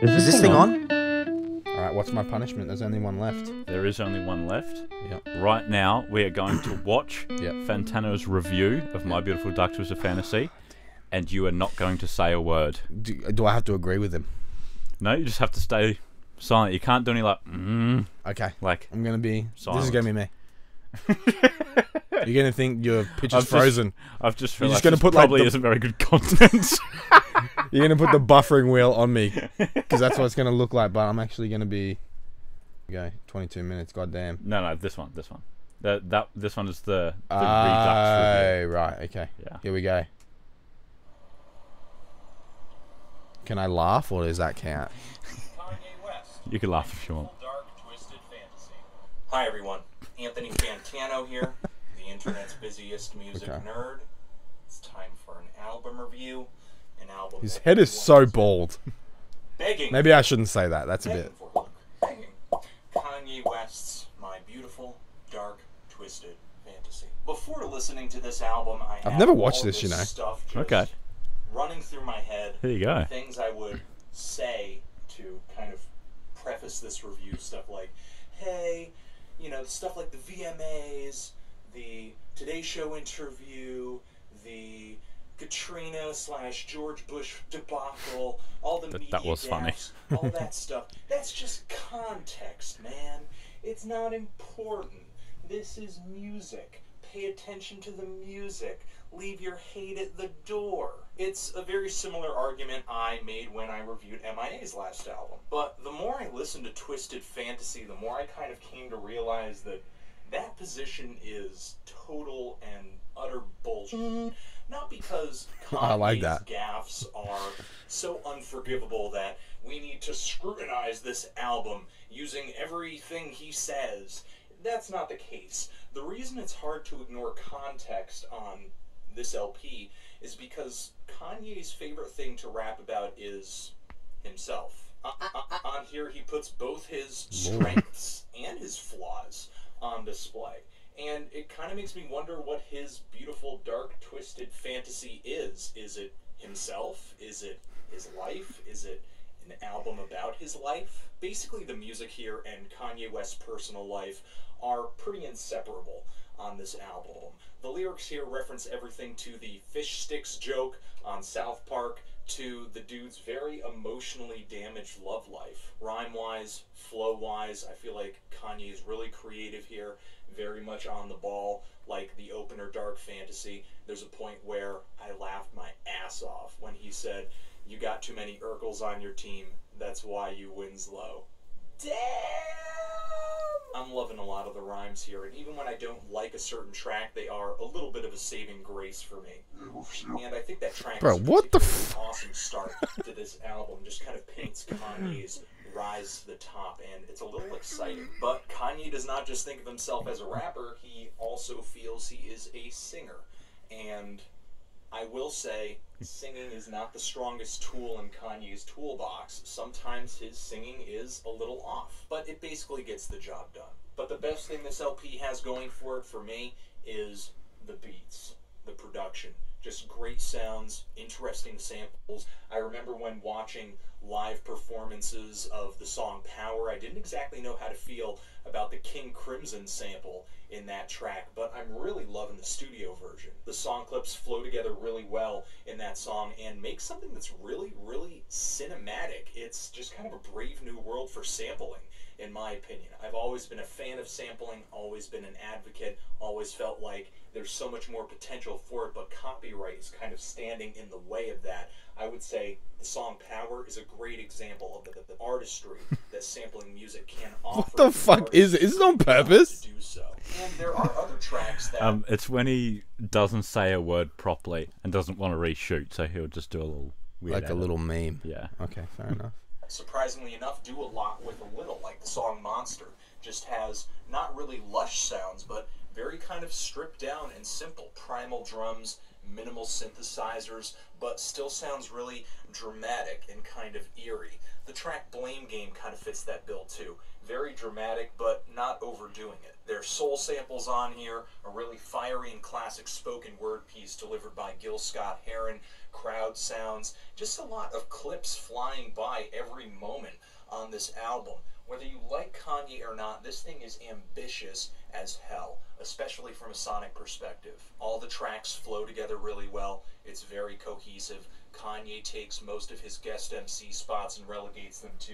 Is this thing on? Alright, what's my punishment? There's only one left. There is only one left? Yep. Right now, we are going to watch Fantano's review of My Beautiful Dark Twisted Fantasy, and you are not going to say a word. Do I have to agree with him? No, you just have to stay silent. You can't do any like, okay. Like, I'm going to be silent. This is going to be me. You're going to think your picture's frozen. I've just realized this probably isn't very good content. You're going to put the buffering wheel on me, because that's what it's going to look like, but I'm actually going to be... Okay, 22 minutes, goddamn. No, no, this one. This one is the redux review. Right, okay. Yeah. Here we go. Can I laugh, or does that count? Kanye West. You can laugh if you want. Dark Twisted Fantasy. Hi, everyone. Anthony Fantano here, the internet's busiest music nerd. It's time for an album review. An album. His head is so bald. Begging. Maybe I shouldn't say that. That's a bit. Kanye West's My Beautiful Dark Twisted Fantasy. Before listening to this album, I've never watched this, you know. Stuff okay. Running through my head. Here you go. Things I would say to kind of preface this review, stuff like, "Hey." You know, stuff like the VMAs, the Today Show interview, the Katrina/George Bush debacle, all the media gaps, all that stuff. That's just context, man. It's not important. This is music. Pay attention to the music. Leave your hate at the door. It's a very similar argument I made when I reviewed MIA's last album. But the more I listened to Twisted Fantasy, the more I kind of came to realize that that position is total and utter bullshit. Not because Kanye's gaffes are so unforgivable that we need to scrutinize this album using everything he says. That's not the case. The reason it's hard to ignore context on this LP is because Kanye's favorite thing to rap about is himself. On here, he puts both his strengths and his flaws on display. And it kind of makes me wonder what his beautiful, dark, twisted fantasy is. Is it himself? Is it his life? Is it an album about his life? Basically, the music here and Kanye West's personal life are pretty inseparable on this album. The lyrics here reference everything to the fish sticks joke on South Park to the dude's very emotionally damaged love life. Rhyme-wise, flow-wise, I feel like Kanye is really creative here, very much on the ball, like the opener Dark Fantasy. There's a point where I laughed my ass off when he said, "You got too many Urkels on your team, that's why you Winslow." Damn! I'm loving a lot of the rhymes here, and even when I don't like a certain track, they are a little bit of a saving grace for me. And I think that track is an awesome start to this album. Just kind of paints Kanye's rise to the top, and it's a little exciting. But Kanye does not just think of himself as a rapper, he also feels he is a singer. And I will say, singing is not the strongest tool in Kanye's toolbox. Sometimes his singing is a little off, but it basically gets the job done. But the best thing this LP has going for it for me is the beats, the production. Just great sounds, interesting samples. I remember when watching live performances of the song Power, I didn't exactly know how to feel about the King Crimson sample in that track, but I'm really loving the studio version. The song clips flow together really well in that song and make something that's really, really cinematic. It's just kind of a brave new world for sampling, in my opinion. I've always been a fan of sampling, always been an advocate, always felt like there's so much more potential for it, but copyright is kind of standing in the way of that. I would say the song Power is a great example of the artistry that sampling music can offer. What the fuck is it? Is it on purpose? To do so. And there are other tracks that it's when he doesn't say a word properly and doesn't want to reshoot, so he'll just do a little weird like a little meme. Yeah. Okay, fair enough. Surprisingly enough, do a lot with a little, like the song Monster just has not really lush sounds, but very kind of stripped down and simple. Primal drums, minimal synthesizers, but still sounds really dramatic and kind of eerie. The track Blame Game kind of fits that bill too. Very dramatic, but not overdoing it. There's soul samples on here, a really fiery and classic spoken word piece delivered by Gil Scott-Heron, crowd sounds, just a lot of clips flying by every moment on this album. Whether you like Kanye or not, this thing is ambitious as hell, especially from a sonic perspective. All the tracks flow together really well. It's very cohesive. Kanye takes most of his guest MC spots and relegates them to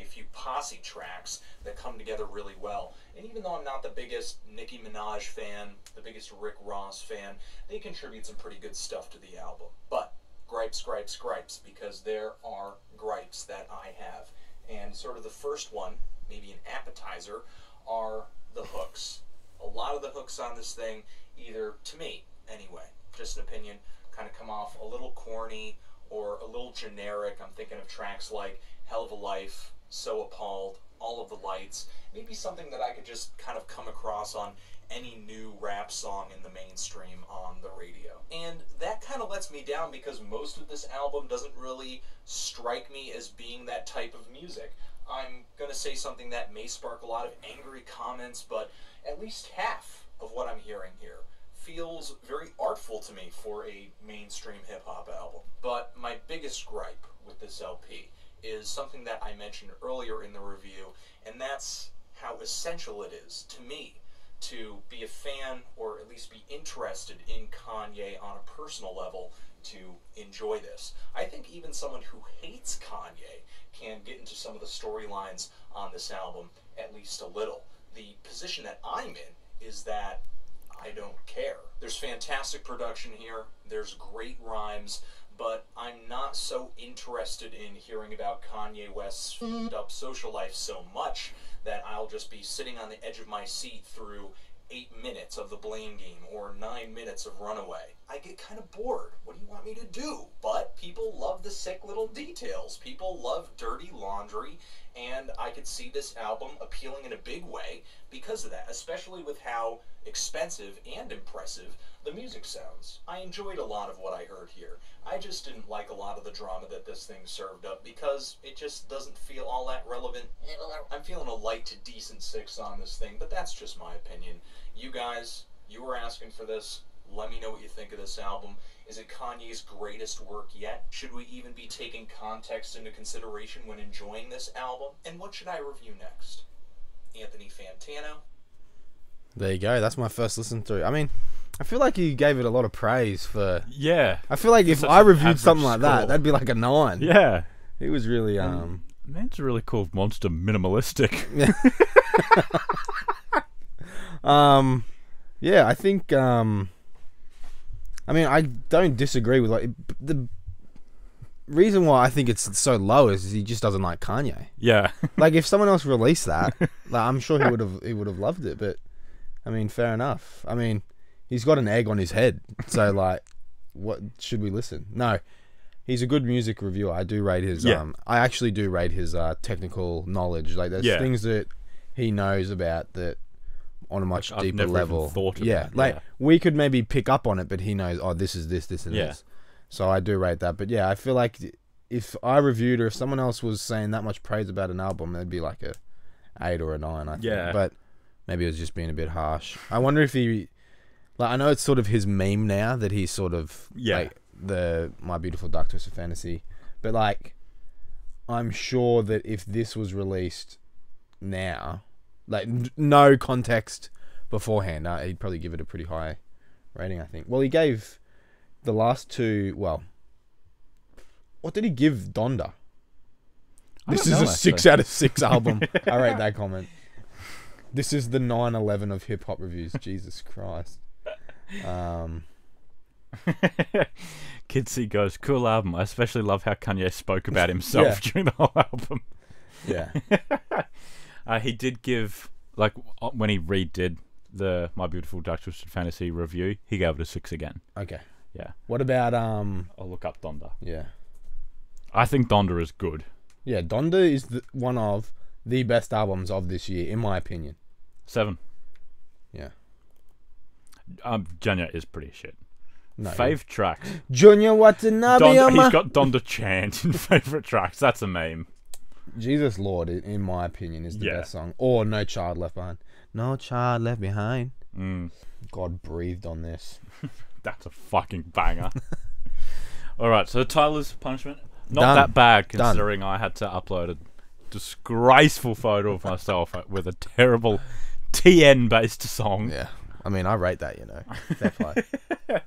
a few posse tracks that come together really well. And even though I'm not the biggest Nicki Minaj fan, the biggest Rick Ross fan, they contribute some pretty good stuff to the album. But gripes, gripes, gripes, because there are gripes that I have. And sort of the first one, maybe an appetizer, are the hooks. A lot of the hooks on this thing, either to me, anyway, just an opinion, kind of come off a little corny or a little generic. I'm thinking of tracks like Hell of a Life, So Appalled, All of the Lights, maybe something that I could just kind of come across on any new rap song in the mainstream on the radio. And that kind of lets me down because most of this album doesn't really strike me as being that type of music. I'm gonna say something that may spark a lot of angry comments, but at least half of what I'm hearing here feels very artful to me for a mainstream hip-hop album. But my biggest gripe with this LP is something that I mentioned earlier in the review, and that's how essential it is to me to be a fan, or at least be interested in Kanye on a personal level, to enjoy this. I think even someone who hates Kanye can get into some of the storylines on this album at least a little. The position that I'm in is that I don't care. There's fantastic production here, there's great rhymes, but I'm not so interested in hearing about Kanye West's f***ed up social life so much that I'll just be sitting on the edge of my seat through 8 minutes of The Blame Game or 9 minutes of Runaway. I get kind of bored. What do you want me to do? But people love the sick little details. People love dirty laundry, and I could see this album appealing in a big way because of that, especially with how expensive and impressive the music sounds. I enjoyed a lot of what I heard here. I just didn't like a lot of the drama that this thing served up because it just doesn't feel all that relevant. I'm feeling a light to decent 6 on this thing, but that's just my opinion. You guys, you were asking for this. Let me know what you think of this album. Is it Kanye's greatest work yet? Should we even be taking context into consideration when enjoying this album? And what should I review next? Anthony Fantano. There you go. That's my first listen through. I mean, I feel like you gave it a lot of praise for... Yeah. I feel like if I reviewed something like that, that'd be like a 9. Yeah. It was really... Man's really called Monster minimalistic. Yeah, I think... I mean, I don't disagree with, like, the reason why I think it's so low is he just doesn't like Kanye. Yeah. Like, if someone else released that, like, I'm sure he would have loved it. But I mean, fair enough. I mean, he's got an egg on his head, so like, what should we listen? No, he's a good music reviewer. I do rate his. Yeah. I actually do rate his technical knowledge. Like, there's things that he knows about that. On a much deeper level. Even thought of that. Like, we could maybe pick up on it, but he knows, oh, this is this, this, and this. So I do rate that. But yeah, I feel like if I reviewed or if someone else was saying that much praise about an album, it'd be like a 8 or a 9, I think. Yeah. But maybe it was just being a bit harsh. I wonder if he, like, I know it's sort of his meme now that he's sort of, like, the My Beautiful Dark Twisted Fantasy. But, like, I'm sure that if this was released now, like, no context beforehand, he'd probably give it a pretty high rating, I think. Well, he gave the last two... Well, what did he give Donda? This is a 6 out of 6 album. I rate that comment. This is the 9/11 of hip-hop reviews. Jesus Christ. Kidsy goes, cool album. I especially love how Kanye spoke about himself during the whole album. Yeah. He did give, like, when he redid the My Beautiful Dark Twisted Fantasy review, he gave it a 6 again. Okay. Yeah. What about... I'll look up Donda. Yeah. I think Donda is good. Yeah, Donda is one of the best albums of this year, in my opinion. 7. Yeah. Junior is pretty shit. No, fave tracks. Junior Watanabe. Donda, he's got Donda chant in favourite tracks. That's a meme. Jesus Lord, in my opinion, is the best song. Or No Child Left Behind. No Child Left Behind. Mm. God breathed on this. That's a fucking banger. Alright, so Tyler's punishment. Not that bad, considering I had to upload a disgraceful photo of myself with a terrible TN-based song. Yeah. I mean, I rate that, you know. Fair play.